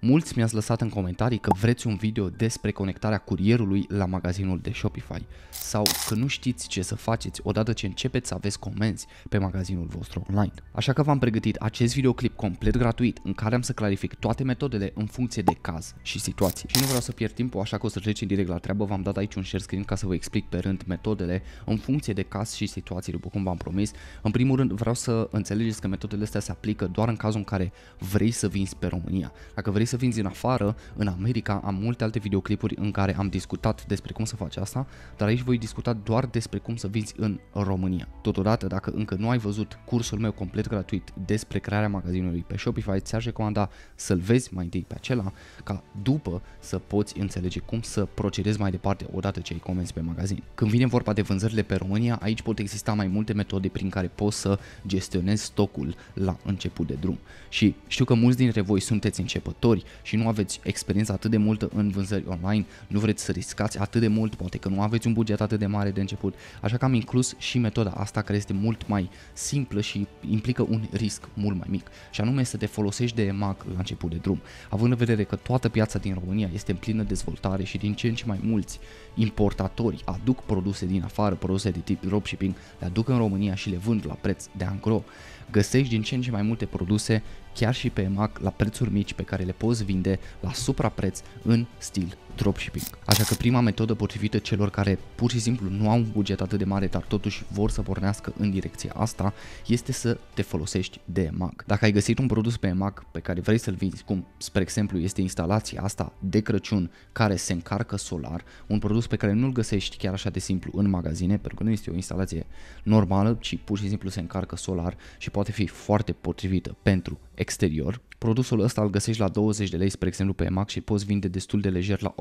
Mulți mi-ați lăsat în comentarii că vreți un video despre conectarea curierului la magazinul de Shopify sau că nu știți ce să faceți odată ce începeți să aveți comenzi pe magazinul vostru online. Așa că v-am pregătit acest videoclip complet gratuit în care am să clarific toate metodele în funcție de caz și situație. Și nu vreau să pierd timpul, așa că o să trecem direct la treabă. V-am dat aici un share screen ca să vă explic pe rând metodele în funcție de caz și situație, după cum v-am promis. În primul rând vreau să înțelegeți că metodele astea se aplică doar în cazul în care vrei să vinzi pe România. Dacă vrei să vinzi în afară, în America, am multe alte videoclipuri în care am discutat despre cum să faci asta, dar aici voi discuta doar despre cum să vinzi în România. Totodată, dacă încă nu ai văzut cursul meu complet gratuit despre crearea magazinului pe Shopify, ți-aș recomanda să-l vezi mai întâi pe acela, ca după să poți înțelege cum să procedezi mai departe odată ce ai comenzi pe magazin. Când vine vorba de vânzările pe România, aici pot exista mai multe metode prin care poți să gestionezi stocul la început de drum. Și știu că mulți dintre voi sunteți începători și nu aveți experiență atât de multă în vânzări online, nu vreți să riscați atât de mult, poate că nu aveți un buget atât de mare de început, așa că am inclus și metoda asta care este mult mai simplă și implică un risc mult mai mic, și anume să te folosești de EMAG la început de drum. Având în vedere că toată piața din România este în plină dezvoltare și din ce în ce mai mulți importatori aduc produse din afară, produse de tip dropshipping, le aduc în România și le vând la preț de angro, găsești din ce în ce mai multe produse chiar și pe EMAG la prețuri mici pe care le poți vinde la suprapreț în stil dropshipping. Așa că prima metodă potrivită celor care pur și simplu nu au un buget atât de mare, dar totuși vor să pornească în direcția asta, este să te folosești de EMAG. Dacă ai găsit un produs pe EMAG pe care vrei să-l vinzi, cum spre exemplu este instalația asta de Crăciun care se încarcă solar, un produs pe care nu-l găsești chiar așa de simplu în magazine, pentru că nu este o instalație normală, ci pur și simplu se încarcă solar și poate fi foarte potrivită pentru exterior. Produsul ăsta îl găsești la 20 de lei, spre exemplu, pe EMAG și poți vinde destul de lejer la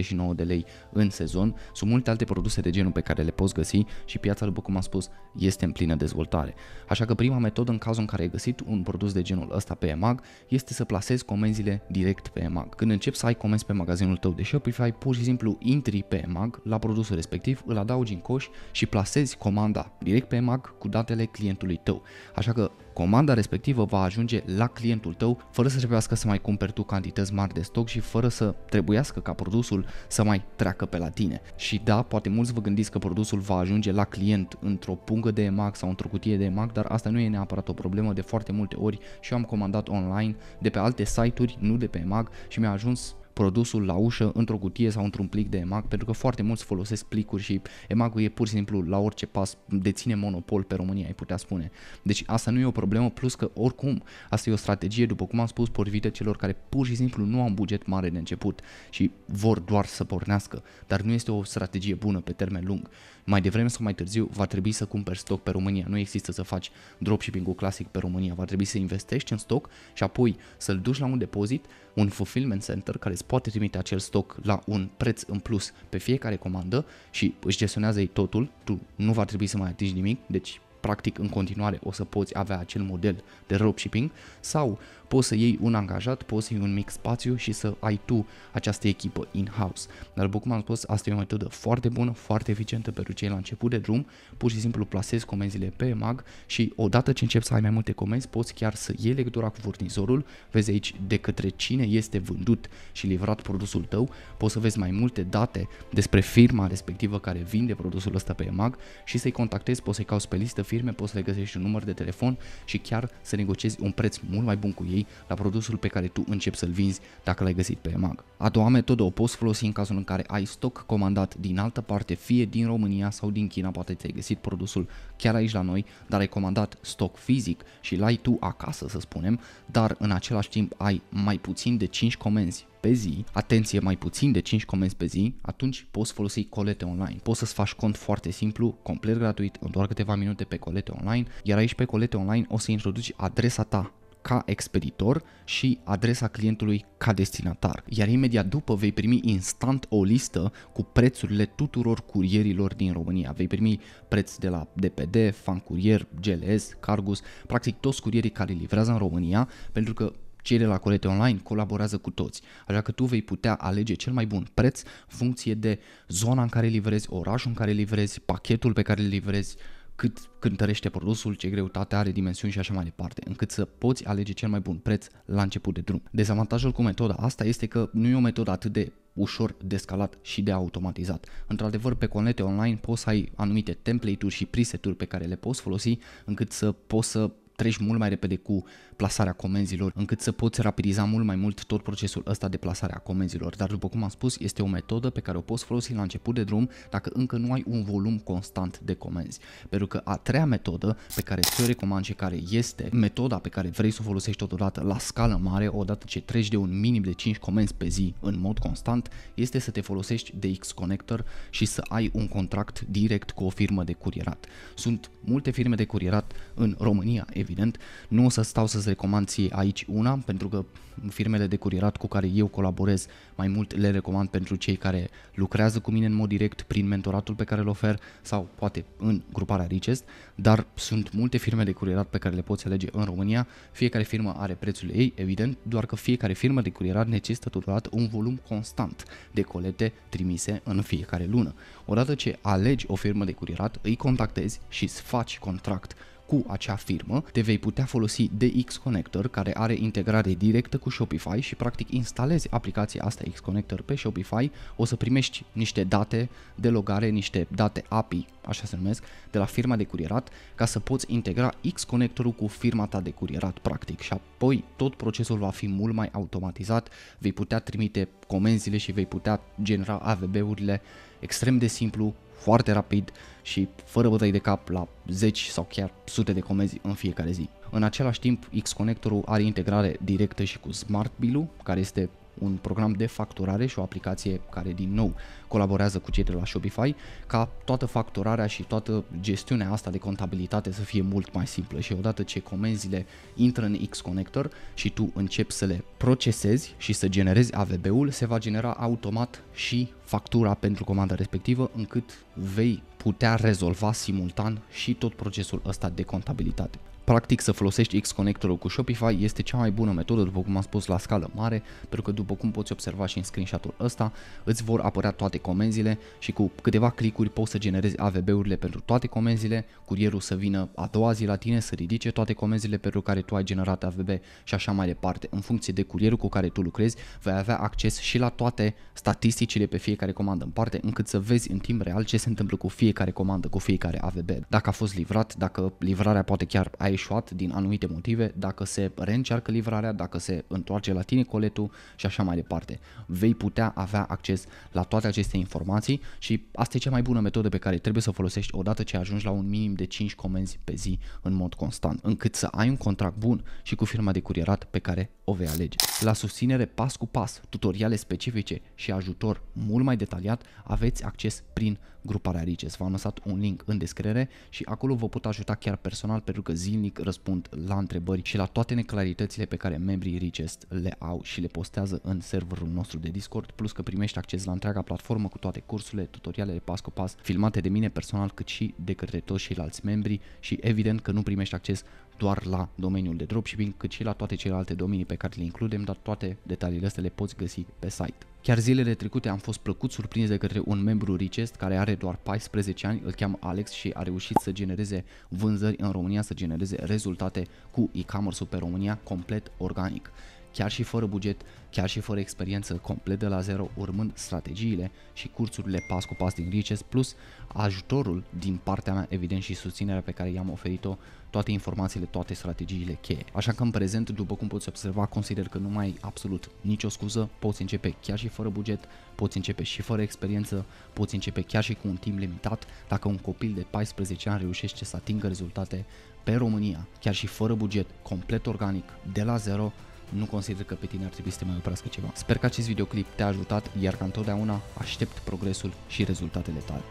89-99 de lei în sezon. Sunt multe alte produse de genul pe care le poți găsi și piața, după cum am spus, este în plină dezvoltare. Așa că prima metodă în cazul în care ai găsit un produs de genul ăsta pe EMAG este să plasezi comenzile direct pe EMAG. Când începi să ai comenzi pe magazinul tău de Shopify, pur și simplu intri pe EMAG la produsul respectiv, îl adaugi în coș și plasezi comanda direct pe EMAG cu datele clientului tău. Așa că comanda respectivă va ajunge la clientul tău fără să trebuiască să mai cumperi tu cantități mari de stoc și fără să trebuiască ca produsul să mai treacă pe la tine. Și da, poate mulți vă gândiți că produsul va ajunge la client într-o pungă de EMAG sau într-o cutie de EMAG, dar asta nu e neapărat o problemă. De foarte multe ori și eu am comandat online de pe alte site-uri, nu de pe EMAG, și mi-a ajuns produsul la ușă într-o cutie sau într-un plic de EMAG, pentru că foarte mulți folosesc plicuri și EMAG-ul e pur și simplu la orice pas, deține monopol pe România, ai putea spune. Deci asta nu e o problemă, plus că oricum asta e o strategie, după cum am spus, potrivită celor care pur și simplu nu au un buget mare de început și vor doar să pornească, dar nu este o strategie bună pe termen lung. Mai devreme sau mai târziu va trebui să cumperi stoc pe România, nu există să faci dropshipping-ul clasic pe România, va trebui să investești în stoc și apoi să-l duci la un depozit, un fulfillment center care poate trimite acel stoc la un preț în plus pe fiecare comandă și își gestionează ei totul, tu nu va trebui să mai atingi nimic, deci practic în continuare o să poți avea acel model de dropshipping, sau poți să iei un angajat, poți să iei un mic spațiu și să ai tu această echipă in-house. Dar după cum am spus, asta e o metodă foarte bună, foarte eficientă pentru cei la început de drum, pur și simplu plasezi comenzile pe EMAG și odată ce începi să ai mai multe comenzi, poți chiar să iei legătura cu furnizorul, vezi aici de către cine este vândut și livrat produsul tău, poți să vezi mai multe date despre firma respectivă care vinde produsul ăsta pe EMAG și să-i contactezi, poți să-i cauți pe listă firme, poți să le găsești un număr de telefon și chiar să negociezi un preț mult mai bun cu ei la produsul pe care tu începi să-l vinzi dacă l-ai găsit pe EMAG. A doua metodă o poți folosi în cazul în care ai stoc comandat din altă parte, fie din România sau din China, poate ți-ai găsit produsul chiar aici la noi, dar ai comandat stoc fizic și l-ai tu acasă, să spunem, dar în același timp ai mai puțin de 5 comenzi pe zi, atenție, mai puțin de 5 comenzi pe zi, atunci poți folosi colete online. Poți să-ți faci cont foarte simplu, complet gratuit, în doar câteva minute pe colete online, iar aici pe colete online o să introduci adresa ta ca expeditor și adresa clientului ca destinatar. Iar imediat după vei primi instant o listă cu prețurile tuturor curierilor din România. Vei primi preț de la DPD, Fan Courier, GLS, Cargus, practic toți curierii care livrează în România, pentru că cei de la colete online colaborează cu toți, așa că tu vei putea alege cel mai bun preț în funcție de zona în care livrezi, orașul în care livrezi, pachetul pe care îl livrezi, cât cântărește produsul, ce greutate are, dimensiuni și așa mai departe, încât să poți alege cel mai bun preț la început de drum. Dezavantajul cu metoda asta este că nu e o metodă atât de ușor de scalat și de automatizat. Într-adevăr, pe colete online poți să ai anumite template-uri și preset-uri pe care le poți folosi, încât să poți să treci mult mai repede cu plasarea comenzilor, încât să poți rapidiza mult mai mult tot procesul ăsta de plasare a comenzilor. Dar după cum am spus, este o metodă pe care o poți folosi la început de drum dacă încă nu ai un volum constant de comenzi. Pentru că a treia metodă pe care ți-o recomand și care este metoda pe care vrei să o folosești totodată la scală mare, odată ce treci de un minim de 5 comenzi pe zi în mod constant, este să te folosești de XConnector și să ai un contract direct cu o firmă de curierat. Sunt multe firme de curierat în România, evident, nu o să stau să-ți recomand ție aici una, pentru că firmele de curierat cu care eu colaborez mai mult le recomand pentru cei care lucrează cu mine în mod direct prin mentoratul pe care îl ofer sau poate în gruparea RICEST, dar sunt multe firme de curierat pe care le poți alege în România, fiecare firmă are prețul ei, evident, doar că fiecare firmă de curierat necesită totodată un volum constant de colete trimise în fiecare lună. Odată ce alegi o firmă de curierat, îi contactezi și îți faci contract cu acea firmă, te vei putea folosi de XConnector, care are integrare directă cu Shopify și practic instalezi aplicația asta XConnector pe Shopify, o să primești niște date de logare, niște date API, așa se numesc, de la firma de curierat, ca să poți integra XConnector-ul cu firma ta de curierat practic și apoi tot procesul va fi mult mai automatizat, vei putea trimite comenzile și vei putea genera AWB-urile extrem de simplu, foarte rapid și fără bătăi de cap la zeci sau chiar sute de comenzi în fiecare zi. În același timp, XConnector-ul are integrare directă și cu SmartBill-ul, care este un program de facturare și o aplicație care din nou colaborează cu cei de la Shopify, ca toată facturarea și toată gestiunea asta de contabilitate să fie mult mai simplă și odată ce comenzile intră în XConnector și tu începi să le procesezi și să generezi AWB-ul, se va genera automat și factura pentru comanda respectivă, încât vei putea rezolva simultan și tot procesul ăsta de contabilitate. Practic, să folosești XConnector-ul cu Shopify este cea mai bună metodă, după cum am spus, la scală mare, pentru că după cum poți observa și în screenshot-ul ăsta, îți vor apărea toate comenzile și cu câteva clicuri poți să generezi AWB-urile pentru toate comenzile, curierul să vină a doua zi la tine, să ridice toate comenzile pentru care tu ai generat AWB și așa mai departe. În funcție de curierul cu care tu lucrezi, vei avea acces și la toate statisticile pe fiecare comandă în parte, încât să vezi în timp real ce se întâmplă cu fiecare comandă, cu fiecare AWB. Dacă a fost livrat, dacă livrarea poate chiar ai eșuat din anumite motive, dacă se reîncearcă livrarea, dacă se întoarce la tine coletul și așa mai departe. Vei putea avea acces la toate aceste informații și asta e cea mai bună metodă pe care trebuie să o folosești odată ce ajungi la un minim de 5 comenzi pe zi în mod constant, încât să ai un contract bun și cu firma de curierat pe care o vei alege. La susținere pas cu pas, tutoriale specifice și ajutor mult mai detaliat aveți acces prin gruparea RICEST. V-am lăsat un link în descriere și acolo vă pot ajuta chiar personal, pentru că zilnic răspund la întrebări și la toate neclaritățile pe care membrii RICEST le au și le postează în serverul nostru de Discord, plus că primești acces la întreaga platformă cu toate cursurile, tutorialele pas cu pas filmate de mine personal, cât și de către toți ceilalți membri și evident că nu primești acces doar la domeniul de dropshipping, cât și la toate celelalte domenii pe care le includem, dar toate detaliile astea le poți găsi pe site. Chiar zilele trecute am fost plăcut surprins de către un membru RICEST care are doar 14 ani, îl cheamă Alex și a reușit să genereze vânzări în România, să genereze rezultate cu e-commerce-ul pe România complet organic. Chiar și fără buget, chiar și fără experiență, complet de la zero, urmând strategiile și cursurile pas cu pas din RICEST, plus ajutorul din partea mea, evident, și susținerea pe care i-am oferit-o, toate informațiile, toate strategiile cheie. Așa că în prezent, după cum poți observa, consider că nu mai ai absolut nicio scuză, poți începe chiar și fără buget, poți începe și fără experiență, poți începe chiar și cu un timp limitat. Dacă un copil de 14 ani reușește să atingă rezultate pe România, chiar și fără buget, complet organic, de la zero, nu consider că pe tine ar trebui să te mai oprească ceva. Sper că acest videoclip te-a ajutat, iar ca întotdeauna aștept progresul și rezultatele tale.